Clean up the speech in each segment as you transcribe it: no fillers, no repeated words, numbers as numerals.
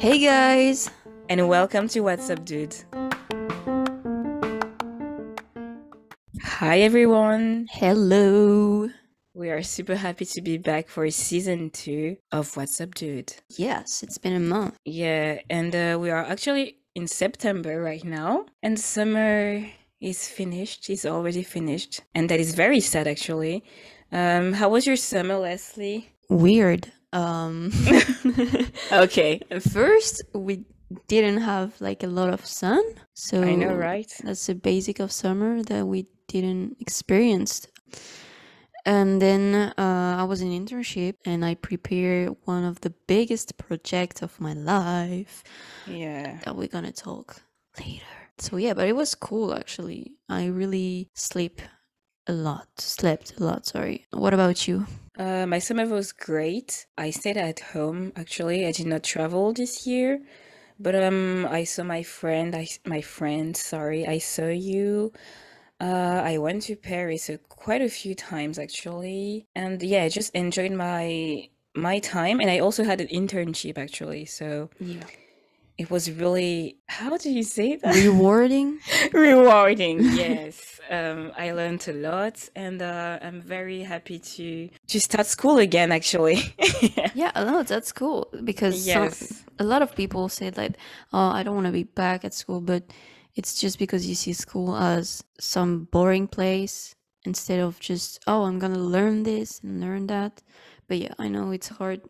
Hey guys, and welcome to What's Up Dude. Hi everyone. Hello. We are super happy to be back for season 2 of What's Up Dude. Yes, it's been a month. Yeah, and we are actually in September right now, and summer is finished. It's already finished, and that is very sad actually. How was your summer, Leslie? Weird. Okay. First, we didn't have like a lot of sun, so I know, right? That's the basic of summer that we didn't experience. And then I was in internship and I prepared one of the biggest projects of my life. Yeah, that we're gonna talk later. So yeah, but it was cool actually. I really slept a lot. Sorry. What about you? My summer was great. I stayed at home actually. I did not travel this year, but I saw my friend. I saw you. I went to Paris quite a few times actually, and yeah, I just enjoyed my time, and I also had an internship actually, so yeah. It was really, how do you say that? Rewarding? Rewarding, yes. I learned a lot, and I'm very happy to start school again, actually. Yeah, no, that's cool, because yes. A lot of people say that, oh, I don't want to be back at school, but it's just because you see school as some boring place instead of just, oh, I'm going to learn this and learn that. But yeah, I know it's hard,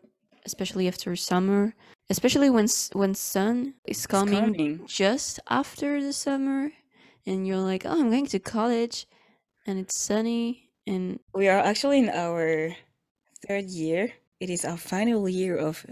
especially after summer. Especially when sun is coming just after the summer, and you're like, oh, I'm going to college, and it's sunny, and we are actually in our third year. It is our final year of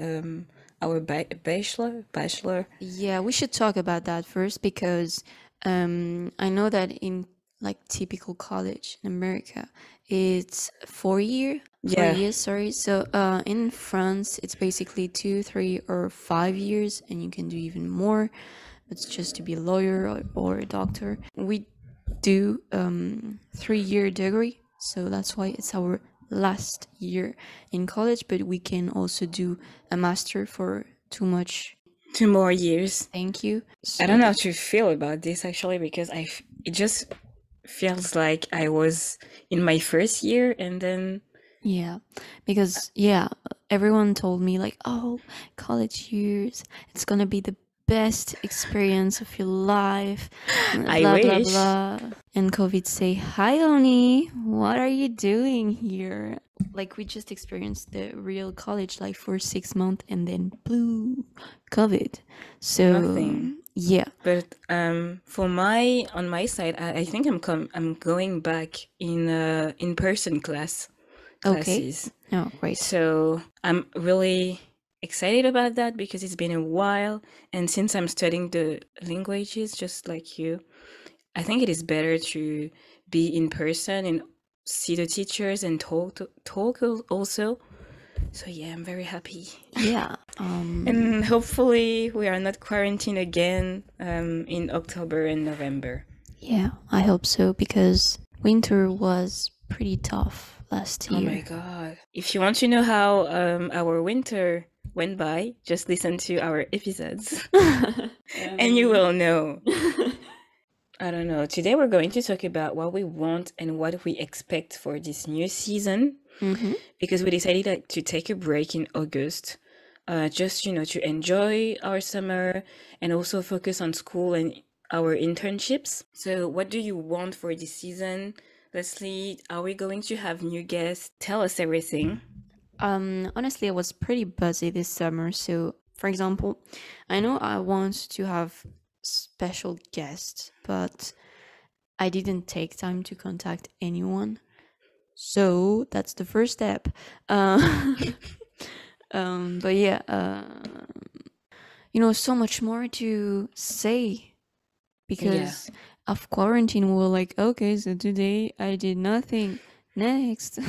our bachelor. Yeah, we should talk about that first, because I know that in like typical college in America, it's 4 years. Yeah. 4 years, sorry. So in France, it's basically 2, 3, or 5 years, and you can do even more. It's just to be a lawyer or a doctor. We do 3-year degree, so that's why it's our last year in college. But we can also do a master for 2 more years. Thank you. So I don't know how to feel about this actually, because it just feels like I was in my first year, and then yeah, because yeah, everyone told me like, oh, college years, it's gonna be the best experience of your life, blah, I wish. Blah, blah. And COVID say, hi Oni, what are you doing here? Like, we just experienced the real college life for 6 months, and then blue COVID, so nothing. Yeah, but on my side, I think I'm going back in person classes. Okay. Oh, great. So I'm really excited about that, because it's been a while, and since I'm studying the languages just like you, I think it is better to be in person and see the teachers and talk also. So yeah, I'm very happy. Yeah. And hopefully we are not quarantined again in October and November. Yeah, I hope so, because winter was pretty tough last year. Oh my god. If you want to know how our winter went by, just listen to our episodes. And you will know. I don't know. Today we're going to talk about what we want and what we expect for this new season. Mm-hmm. Because we decided to take a break in August, just, to enjoy our summer and also focus on school and our internships. So what do you want for this season? Leslie, are we going to have new guests? Tell us everything. Honestly, I was pretty busy this summer. So, for example, I know I want to have special guests, but I didn't take time to contact anyone. So that's the first step. But yeah, so much more to say, because of quarantine, we're like, okay, so today I did nothing. Next.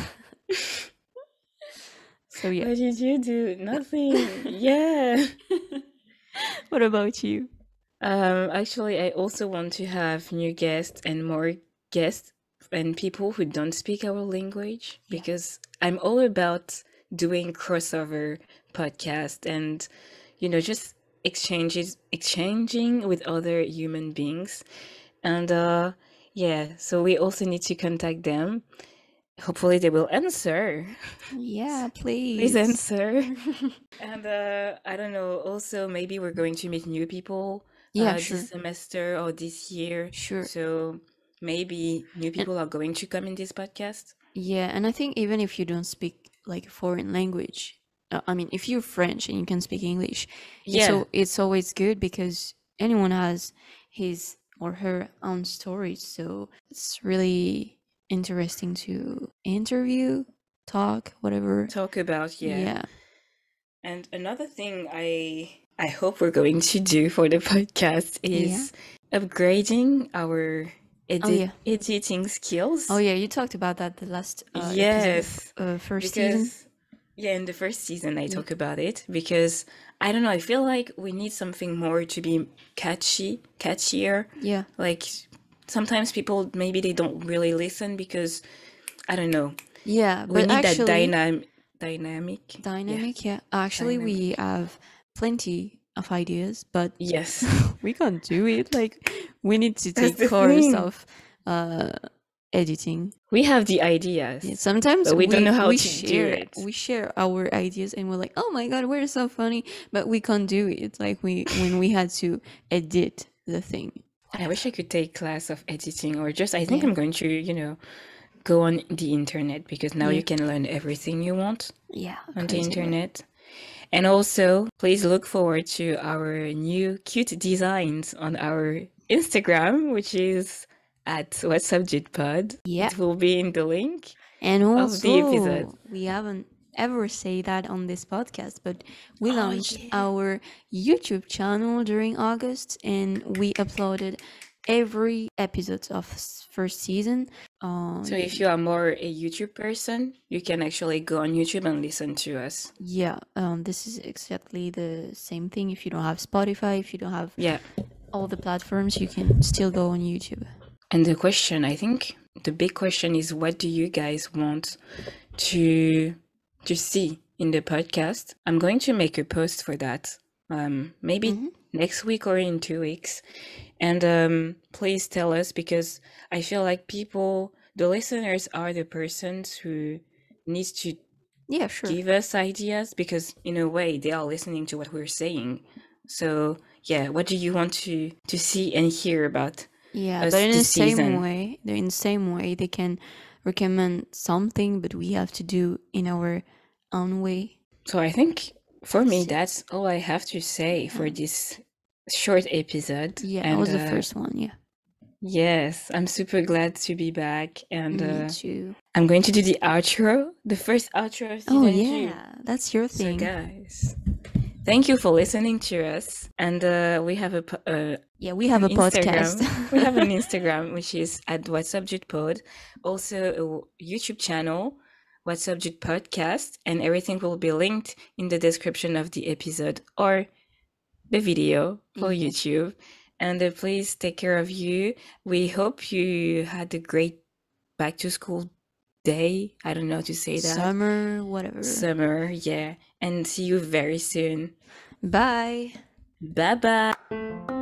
So yeah. What did you do? Nothing. Yeah. What about you? Actually, I also want to have new guests and more guests and people who don't speak our language, because I'm all about doing crossover podcast and, you know, just exchanging with other human beings. And so we also need to contact them. Hopefully they will answer. Yeah, please answer. And I don't know, also maybe we're going to meet new people this semester or this year. Sure. So maybe new people are going to come in this podcast. Yeah, and I think even if you don't speak like a foreign language, I mean, if you're French and you can speak English, it's always good because anyone has his or her own story. So it's really interesting to interview, talk about. Yeah. And another thing I hope we're going to do for the podcast is upgrading our editing skills. Oh yeah, you talked about that the last season. Yeah, in the first season I talk about it because I don't know, I feel like we need something more to be catchier. Yeah. Like sometimes people maybe they don't really listen because I don't know. Yeah, but we need actually, that dynamic. Dynamic, yeah. Actually, we have plenty of ideas, but yes, we can't do it. Like we need to take course of editing. We have the ideas. Yeah, sometimes we don't know how to share it. We share our ideas and we're like, oh my god, we're so funny, but we can't do it. Like when we had to edit the thing. I wish I could take class of editing or just, I think I'm going to, go on the internet because now you can learn everything you want on the internet. And also, please look forward to our new cute designs on our Instagram, which is at What's Up Dude Pod. Yeah. It will be in the link of the episode. We haven't ever say that on this podcast, but we launched our YouTube channel during August and we uploaded every episode of first season. So if you are more a YouTube person, you can actually go on YouTube and listen to us. Yeah, this is exactly the same thing. If you don't have Spotify, if you don't have all the platforms, you can still go on YouTube. And the question, I think the big question is, what do you guys want to see in the podcast? I'm going to make a post for that, maybe next week or in 2 weeks. And please tell us, because I feel like the listeners are the persons who needs to give us ideas, because in a way they are listening to what we're saying. So what do you want to see and hear about? But in the same way they can recommend something, but we have to do in our own way. So I think for me that's all I have to say for this short episode. That was the first one. Yes, I'm super glad to be back, and me too. I'm going to do the first outro of season 2. That's your thing. So guys, thank you for listening to us, and we have a podcast. We have an Instagram, which is at What's Up Dude Pod, also a YouTube channel, What's Up Dude Podcast, and everything will be linked in the description of the episode or the video for YouTube. And please take care of you. We hope you had a great back to school day. I don't know how to say that. Summer, and see you very soon. Bye. Bye-bye.